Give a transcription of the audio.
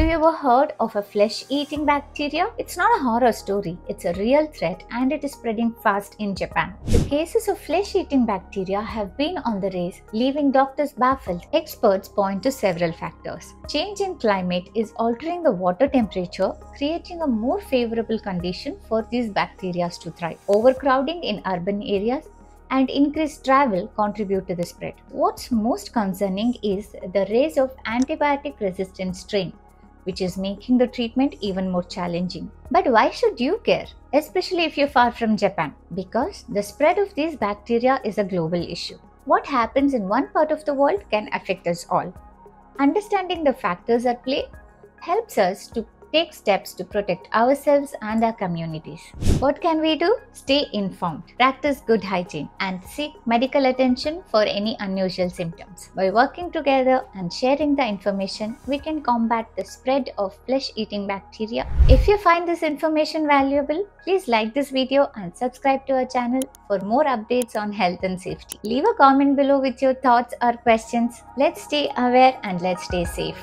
Have you ever heard of a flesh-eating bacteria? It's not a horror story, it's a real threat and it is spreading fast in Japan. The cases of flesh-eating bacteria have been on the rise, leaving doctors baffled. Experts point to several factors. Change in climate is altering the water temperature, creating a more favorable condition for these bacteria to thrive. Overcrowding in urban areas and increased travel contribute to the spread. What's most concerning is the rise of antibiotic-resistant strain, which is making the treatment even more challenging. But why should you care, especially if you're far from Japan? Because the spread of these bacteria is a global issue. What happens in one part of the world can affect us all. Understanding the factors at play helps us to take steps to protect ourselves and our communities. What can we do? Stay informed, practice good hygiene, and seek medical attention for any unusual symptoms. By working together and sharing the information, we can combat the spread of flesh-eating bacteria. If you find this information valuable, please like this video and subscribe to our channel for more updates on health and safety. Leave a comment below with your thoughts or questions. Let's stay aware and let's stay safe.